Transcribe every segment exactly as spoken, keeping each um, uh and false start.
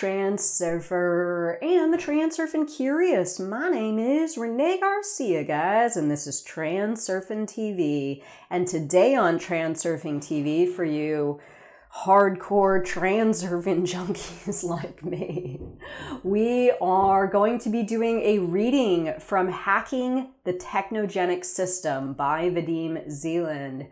Transurfer and the Transurfing Curious. My name is Renee Garcia, guys, and this is Transurfing T V. And today on Transurfing T V, for you hardcore transurfing junkies like me, we are going to be doing a reading from Hacking the Technogenic System by Vadim Zeland.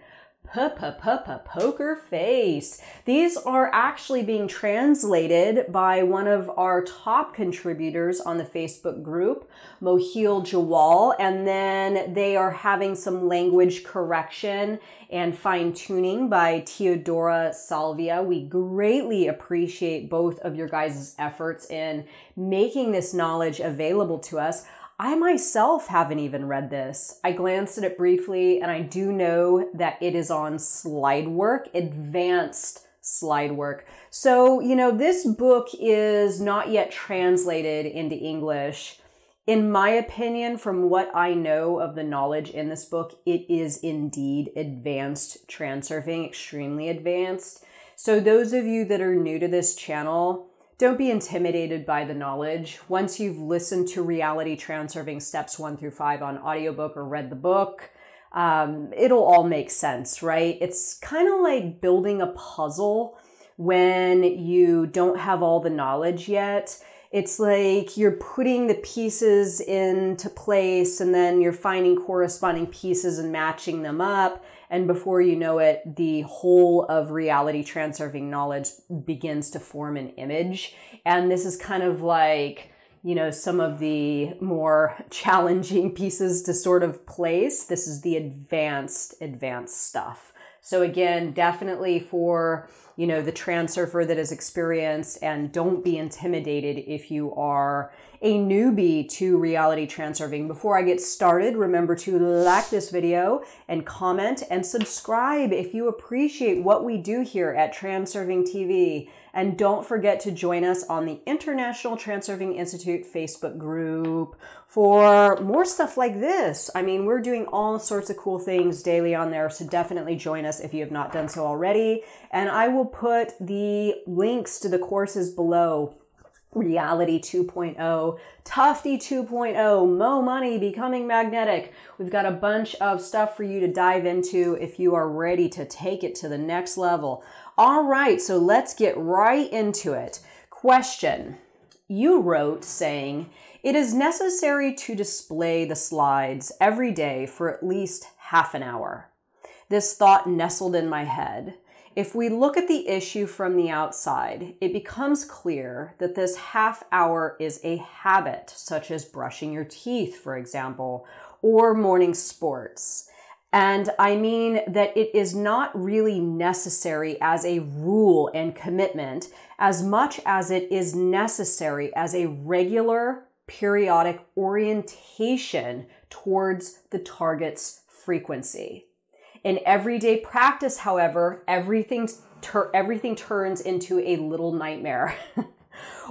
Poker Face. These are actually being translated by one of our top contributors on the Facebook group, Mohil Jawal, and then they are having some language correction and fine-tuning by Theodora Salvia. We greatly appreciate both of your guys' efforts in making this knowledge available to us. I myself haven't even read this. I glanced at it briefly, and I do know that it is on slide work, advanced slide work. So, you know, this book is not yet translated into English. In my opinion, from what I know of the knowledge in this book, it is indeed advanced transurfing, extremely advanced. So those of you that are new to this channel, don't be intimidated by the knowledge. Once you've listened to Reality Transurfing Steps one through five on audiobook or read the book, um, it'll all make sense, right? It's kind of like building a puzzle when you don't have all the knowledge yet. It's like you're putting the pieces into place, and then you're finding corresponding pieces and matching them up. And before you know it, the whole of Reality Transurfing knowledge begins to form an image. And this is kind of like, you know, some of the more challenging pieces to sort of place. This is the advanced, advanced stuff. So again, definitely for, you know, the transurfer that is experienced, and don't be intimidated if you are a newbie to Reality Transurfing. Before I get started, remember to like this video and comment and subscribe if you appreciate what we do here at Transurfing T V. And don't forget to join us on the International Transurfing Institute Facebook group for more stuff like this. I mean, we're doing all sorts of cool things daily on there, so definitely join us if you have not done so already. And I will put the links to the courses below. Reality two point oh, Tufti two point oh, Mo Money Becoming Magnetic. We've got a bunch of stuff for you to dive into if you are ready to take it to the next level. All right, so let's get right into it. Question. You wrote saying, it is necessary to display the slides every day for at least half an hour. This thought nestled in my head. If we look at the issue from the outside, it becomes clear that this half hour is a habit, such as brushing your teeth, for example, or morning sports. And I mean that it is not really necessary as a rule and commitment as much as it is necessary as a regular, periodic orientation towards the target's frequency. In everyday practice, however, everything, tur everything turns into a little nightmare.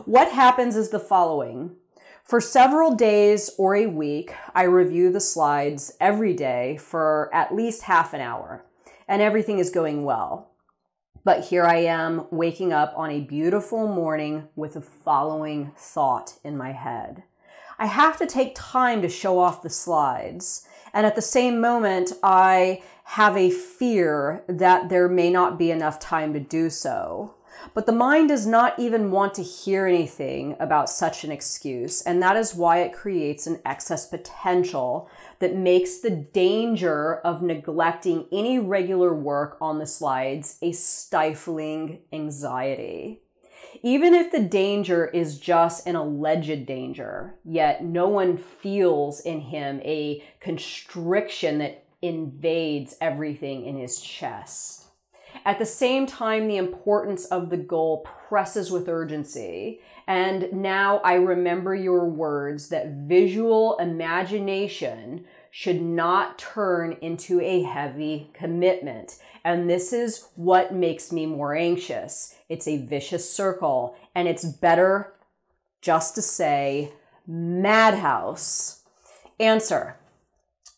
What happens is the following. For several days or a week, I review the slides every day for at least half an hour, and everything is going well. But here I am waking up on a beautiful morning with the following thought in my head. I have to take time to show off the slides. And at the same moment, I have a fear that there may not be enough time to do so. But the mind does not even want to hear anything about such an excuse, and that is why it creates an excess potential that makes the danger of neglecting any regular work on the slides a stifling anxiety. Even if the danger is just an alleged danger, yet no one feels in him a constriction that invades everything in his chest. At the same time, the importance of the goal presses with urgency. And now I remember your words that visual imagination should not turn into a heavy commitment. And this is what makes me more anxious. It's a vicious circle, and it's better just to say madhouse. Answer.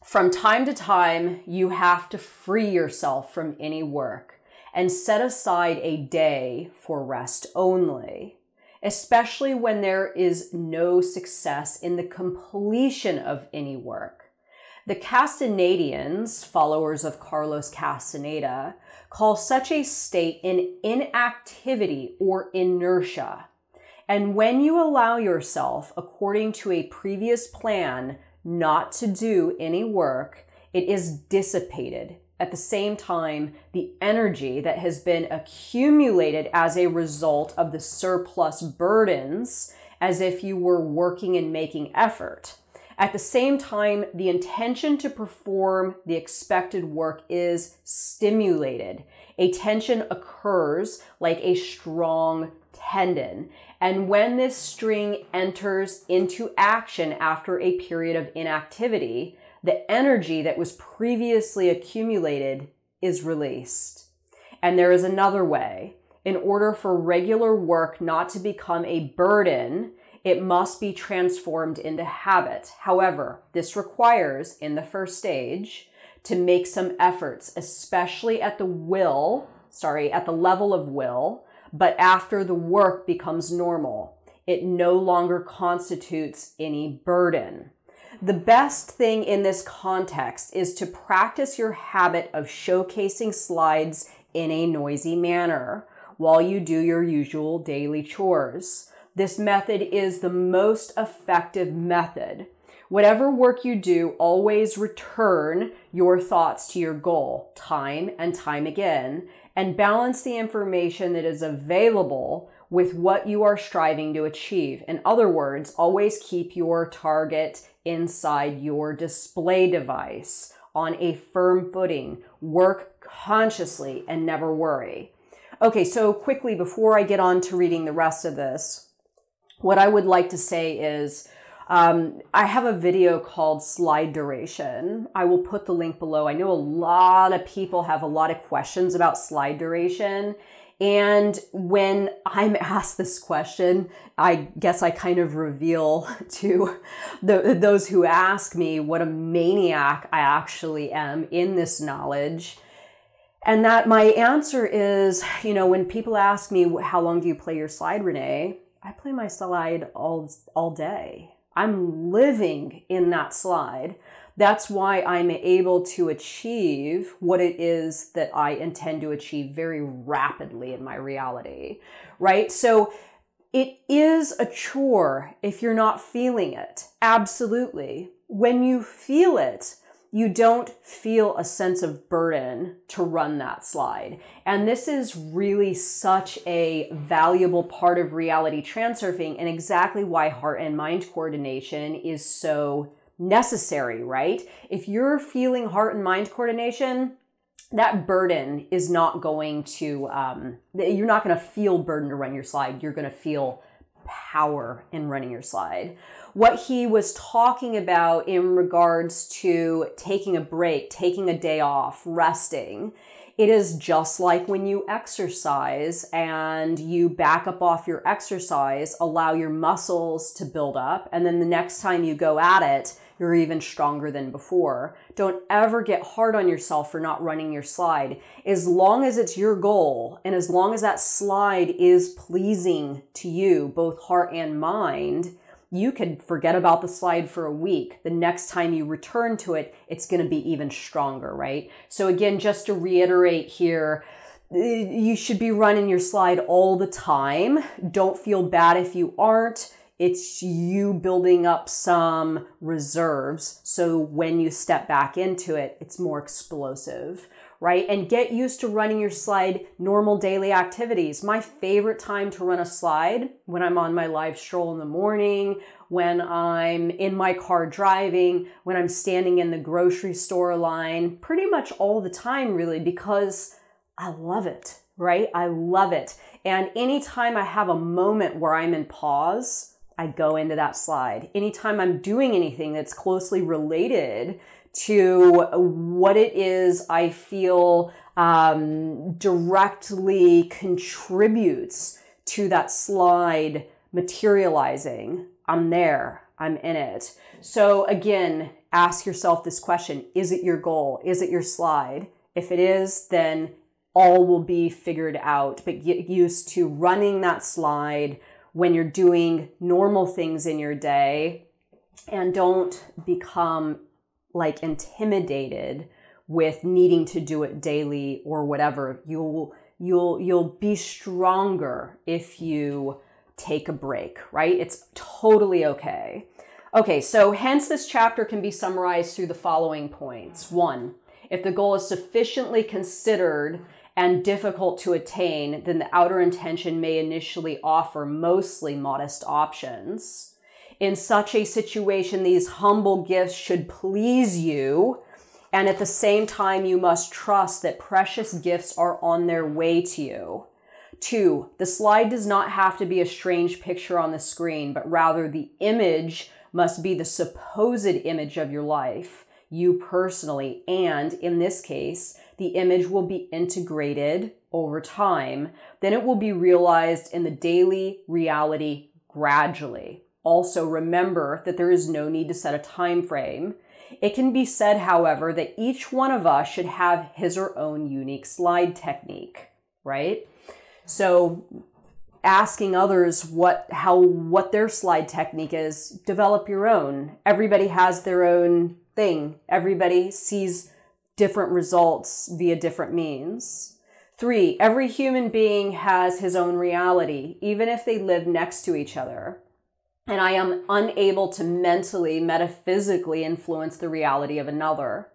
From time to time, you have to free yourself from any work and set aside a day for rest only. especially when there is no success in the completion of any work. The Castanedians, followers of Carlos Castaneda, call such a state an inactivity or inertia. And when you allow yourself, according to a previous plan, not to do any work, it is dissipated. At the same time, the energy that has been accumulated as a result of the surplus burdens, as if you were working and making effort. At the same time, the intention to perform the expected work is stimulated. A tension occurs like a strong tendon. And when this string enters into action after a period of inactivity, the energy that was previously accumulated is released. And there is another way. In order for regular work not to become a burden, it must be transformed into habit. However, this requires, in the first stage, to make some efforts, especially at the will, sorry, at the level of will, but after the work becomes normal, it no longer constitutes any burden. The best thing in this context is to practice your habit of showcasing slides in a noisy manner while you do your usual daily chores. This method is the most effective method. Whatever work you do, always return your thoughts to your goal time and time again, and balance the information that is available with what you are striving to achieve. In other words, always keep your target inside your display device on a firm footing. Work consciously and never worry. Okay, so quickly, before I get on to reading the rest of this, what I would like to say is um, I have a video called Slide Duration. I will put the link below. I know a lot of people have a lot of questions about slide duration. And when I'm asked this question, I guess I kind of reveal to the, those who ask me what a maniac I actually am in this knowledge. And that my answer is, you know, when people ask me, how long do you play your slide, Renee? I play my slide all, all day. I'm living in that slide. That's why I'm able to achieve what it is that I intend to achieve very rapidly in my reality, right? So it is a chore if you're not feeling it, absolutely. When you feel it, you don't feel a sense of burden to run that slide. And this is really such a valuable part of reality transurfing, and exactly why heart and mind coordination is so necessary, right? If you're feeling heart and mind coordination, that burden is not going to, um, you're not going to feel burden to run your slide. You're going to feel power in running your slide. What he was talking about in regards to taking a break, taking a day off, resting, it is just like when you exercise and you back up off your exercise, allow your muscles to build up, and then the next time you go at it, you're even stronger than before. Don't ever get hard on yourself for not running your slide. As long as it's your goal, and as long as that slide is pleasing to you, both heart and mind, you can forget about the slide for a week. The next time you return to it, it's going to be even stronger, right? So again, just to reiterate here, you should be running your slide all the time. Don't feel bad if you aren't. It's you building up some reserves, so when you step back into it, it's more explosive, right? And get used to running your slide normal daily activities. My favorite time to run a slide, when I'm on my live stroll in the morning, when I'm in my car driving, when I'm standing in the grocery store line, pretty much all the time really, because I love it, right? I love it. And anytime I have a moment where I'm in pause, I go into that slide. Anytime I'm doing anything that's closely related to what it is I feel um, directly contributes to that slide materializing, I'm there, I'm in it. So again, ask yourself this question, is it your goal? Is it your slide? If it is, then all will be figured out, but get used to running that slide when you're doing normal things in your day, and don't become like intimidated with needing to do it daily or whatever. You'll you'll you'll be stronger if you take a break, right? It's totally okay. Okay, so hence this chapter can be summarized through the following points. One, if the goal is sufficiently considered and difficult to attain, then the outer intention may initially offer mostly modest options. In such a situation, these humble gifts should please you, and at the same time, you must trust that precious gifts are on their way to you. Two, the slide does not have to be a strange picture on the screen, but rather the image must be the supposed image of your life, you personally, and in this case, the image will be integrated over time. Then it will be realized in the daily reality gradually. Also, remember that there is no need to set a time frame. It can be said, however, that each one of us should have his or own unique slide technique, right? So asking others what how what their slide technique is, develop your own. Everybody has their own thing. Everybody sees different results via different means. Three, every human being has his own reality, even if they live next to each other. And I am unable to mentally, metaphysically influence the reality of another.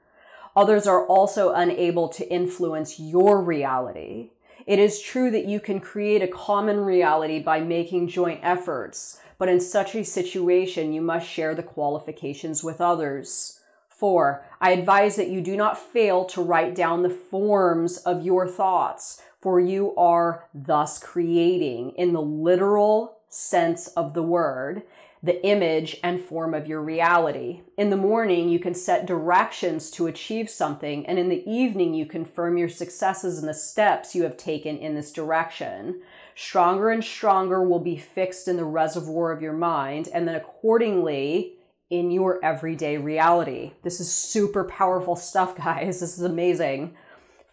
Others are also unable to influence your reality. It is true that you can create a common reality by making joint efforts, but in such a situation, you must share the qualifications with others. Four, I advise that you do not fail to write down the forms of your thoughts, for you are thus creating, in the literal sense of the word, the image and form of your reality. In the morning, you can set directions to achieve something, and in the evening, you confirm your successes and the steps you have taken in this direction. Stronger and stronger will be fixed in the reservoir of your mind, and then accordingly, in your everyday reality. This is super powerful stuff, guys. This is amazing.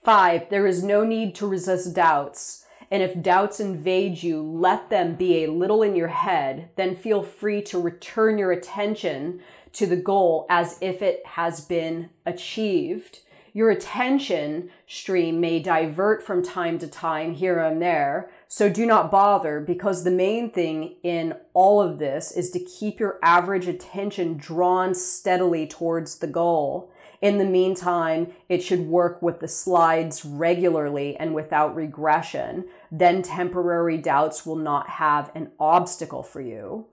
Five, there is no need to resist doubts. And if doubts invade you, let them be a little in your head, then feel free to return your attention to the goal as if it has been achieved. Your attention stream may divert from time to time here and there, so do not bother, because the main thing in all of this is to keep your average attention drawn steadily towards the goal. In the meantime, it should work with the slides regularly and without regression. Then temporary doubts will not have an obstacle for you.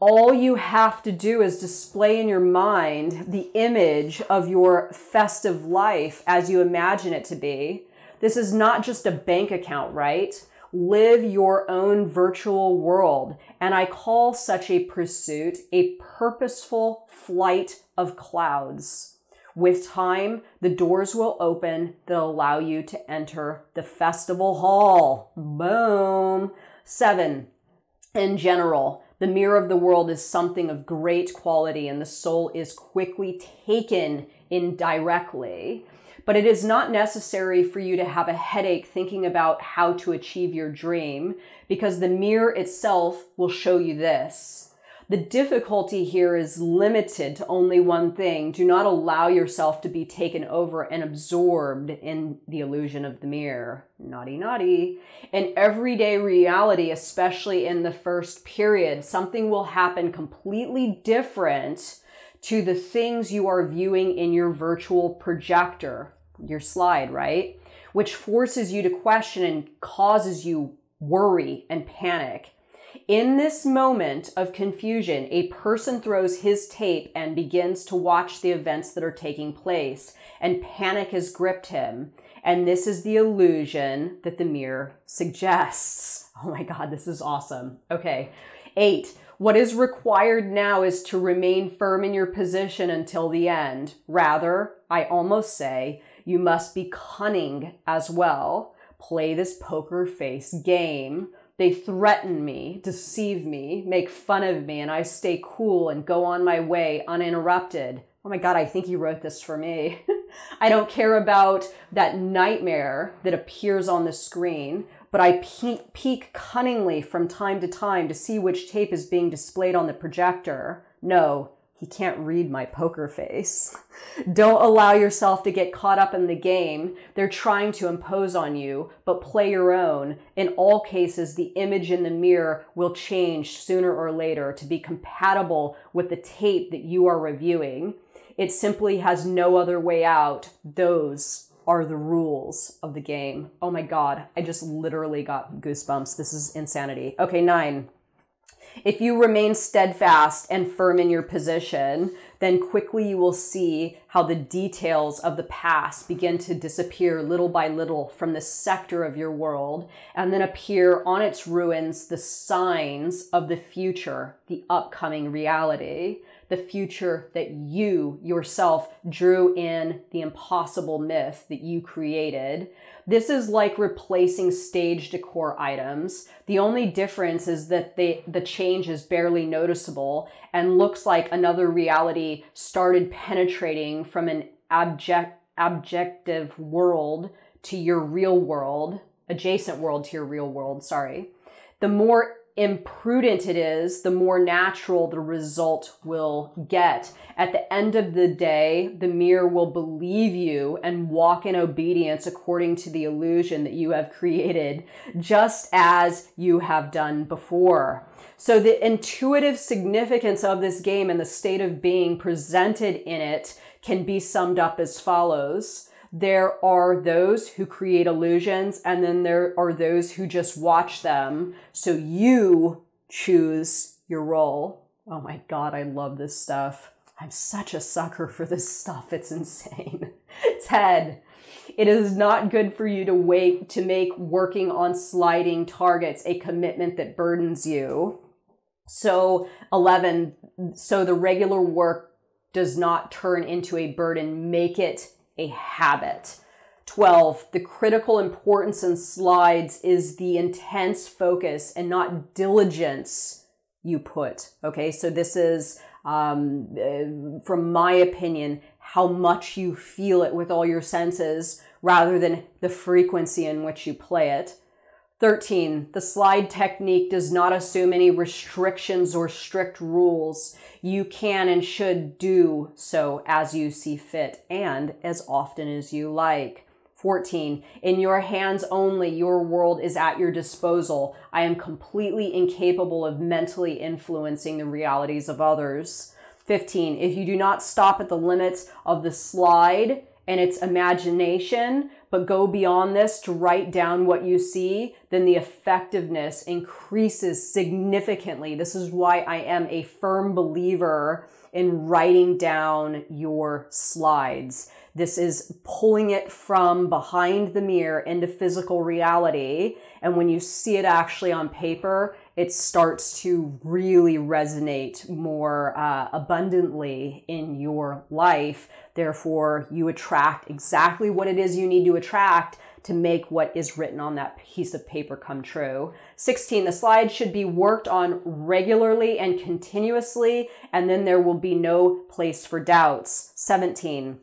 All you have to do is display in your mind the image of your festive life as you imagine it to be. This is not just a bank account, right? Live your own virtual world. And I call such a pursuit a purposeful flight of clouds. With time, the doors will open that allow you to enter the festival hall. Boom. Seven, in general, the mirror of the world is something of great quality and the soul is quickly taken in directly. But it is not necessary for you to have a headache thinking about how to achieve your dream, because the mirror itself will show you this. The difficulty here is limited to only one thing. Do not allow yourself to be taken over and absorbed in the illusion of the mirror. Naughty, naughty. In everyday reality, especially in the first period, something will happen completely different to the things you are viewing in your virtual projector, your slide, right? Which forces you to question and causes you worry and panic. In this moment of confusion, a person throws his tape and begins to watch the events that are taking place, and panic has gripped him. And this is the illusion that the mirror suggests. Oh my God, this is awesome. Okay. Eight, what is required now is to remain firm in your position until the end. Rather, I almost say, you must be cunning as well. Play this poker face game. They threaten me, deceive me, make fun of me, and I stay cool and go on my way uninterrupted. Oh my God, I think he wrote this for me. I don't care about that nightmare that appears on the screen. but I peek, peek cunningly from time to time to see which tape is being displayed on the projector. No, he can't read my poker face. Don't allow yourself to get caught up in the game they're trying to impose on you, but play your own. In all cases, the image in the mirror will change sooner or later to be compatible with the tape that you are reviewing. It simply has no other way out. Those are the rules of the game. Oh my God, I just literally got goosebumps. This is insanity. Okay, nine. If you remain steadfast and firm in your position, then quickly you will see how the details of the past begin to disappear little by little from the sector of your world, and then appear on its ruins the signs of the future, the upcoming reality, the future that you yourself drew in the impossible myth that you created. This is like replacing stage decor items. The only difference is that they, the change is barely noticeable and looks like another reality started penetrating from an abject, objective world to your real world, adjacent world to your real world, sorry. The more imprudent it is, the more natural the result will get. At the end of the day, the mirror will believe you and walk in obedience according to the illusion that you have created, just as you have done before. So the intuitive significance of this game and the state of being presented in it can be summed up as follows. There are those who create illusions, and then there are those who just watch them. So you choose your role. Oh my God, I love this stuff. I'm such a sucker for this stuff. It's insane. Ted, it is not good for you to wait to make working on sliding targets a commitment that burdens you. So eleven, so the regular work does not turn into a burden. Make it a habit. twelve. The critical importance in slides is the intense focus and not diligence you put. Okay, so this is, um, from my opinion, how much you feel it with all your senses rather than the frequency in which you play it. thirteen. The slide technique does not assume any restrictions or strict rules. You can and should do so as you see fit and as often as you like. fourteen. In your hands only, your world is at your disposal. I am completely incapable of mentally influencing the realities of others. fifteen. If you do not stop at the limits of the slide and its imagination, but go beyond this to write down what you see, then the effectiveness increases significantly. This is why I am a firm believer in writing down your slides. This is pulling it from behind the mirror into physical reality. And when you see it actually on paper, it starts to really resonate more uh, abundantly in your life. Therefore, you attract exactly what it is you need to attract to make what is written on that piece of paper come true. sixteen, the slide should be worked on regularly and continuously, and then there will be no place for doubts. seventeen,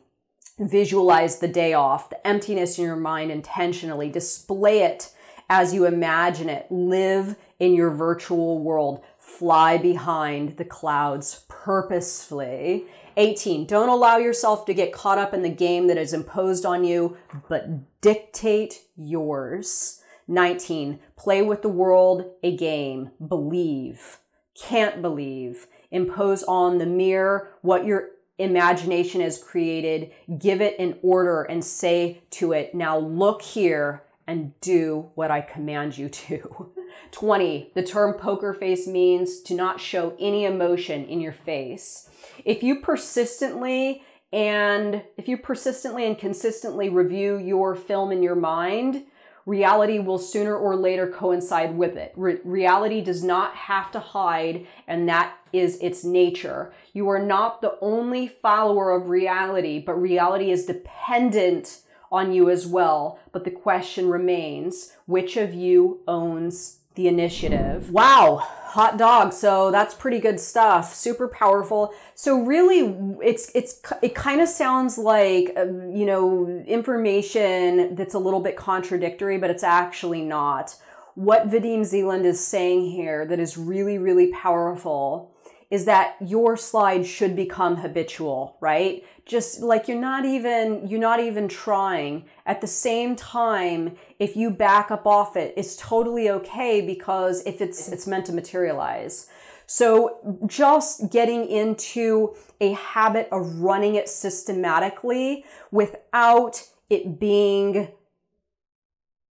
visualize the day off, the emptiness in your mind intentionally. Display it as you imagine it. Live in your virtual world. Fly behind the clouds purposefully. eighteen, don't allow yourself to get caught up in the game that is imposed on you, but dictate yours. nineteen, play with the world, a game. Believe, can't believe. Impose on the mirror what your imagination has created. Give it an order and say to it, now look here and do what I command you to. twenty, the term poker face means to not show any emotion in your face. If you persistently and if you persistently and consistently review your film in your mind, reality will sooner or later coincide with it. Re reality does not have to hide, and that is its nature. You are not the only follower of reality, but reality is dependent on you as well. But the question remains, which of you owns the initiative? Wow, hot dog. So that's pretty good stuff. Super powerful. So really, it's it's it kind of sounds like, you know, information that's a little bit contradictory, but it's actually not. what Vadim Zeland is saying here that is really, really powerful is that your slide should become habitual, right? Just like you're not even, you're not even trying. At the same time, if you back up off it, it's totally okay because if it's, it's meant to materialize. So just getting into a habit of running it systematically without it being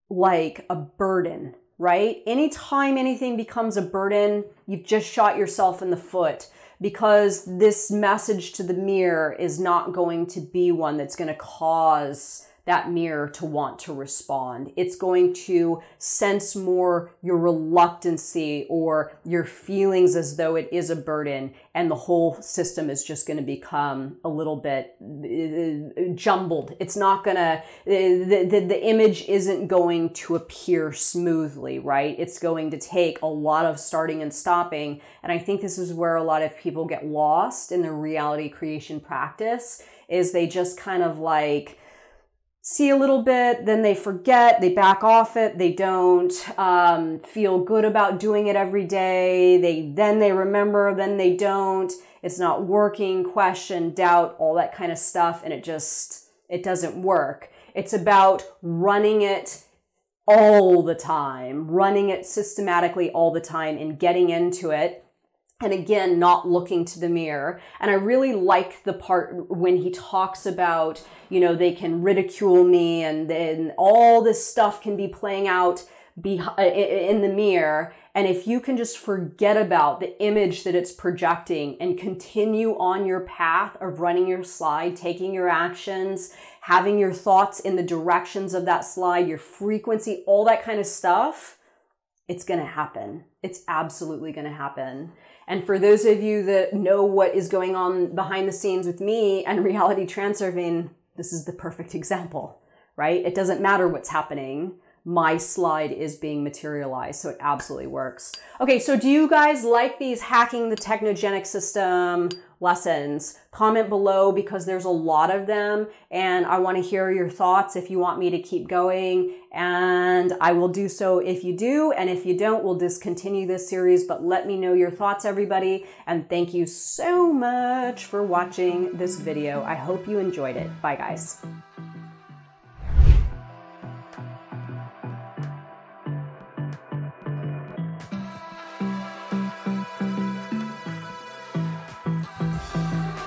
like a burden, right? Anytime anything becomes a burden, you've just shot yourself in the foot because this message to the mirror is not going to be one that's going to cause that mirror to want to respond. It's going to sense more your reluctancy or your feelings as though it is a burden, and the whole system is just going to become a little bit jumbled. It's not going to, the, the, the image isn't going to appear smoothly, right? It's going to take a lot of starting and stopping, and I think this is where a lot of people get lost in their reality creation practice, is they just kind of like, see a little bit, then they forget, they back off it, they don't um, feel good about doing it every day, they then they remember, then they don't, it's not working, question, doubt, all that kind of stuff, and it just, it doesn't work. It's about running it all the time, running it systematically all the time and getting into it. And again, not looking to the mirror. And I really like the part when he talks about, you know, they can ridicule me and then all this stuff can be playing out in the mirror. And if you can just forget about the image that it's projecting and continue on your path of running your slide, taking your actions, having your thoughts in the directions of that slide, your frequency, all that kind of stuff, it's going to happen. It's absolutely going to happen. And for those of you that know what is going on behind the scenes with me and Reality Transurfing, this is the perfect example, right? It doesn't matter what's happening. My slide is being materialized, so it absolutely works. Okay, so do you guys like these Hacking the Technogenic System lessons? Comment below because there's a lot of them, and I want to hear your thoughts if you want me to keep going, and I will do so if you do, and if you don't, we'll discontinue this series, but let me know your thoughts, everybody, and thank you so much for watching this video. I hope you enjoyed it. Bye, guys.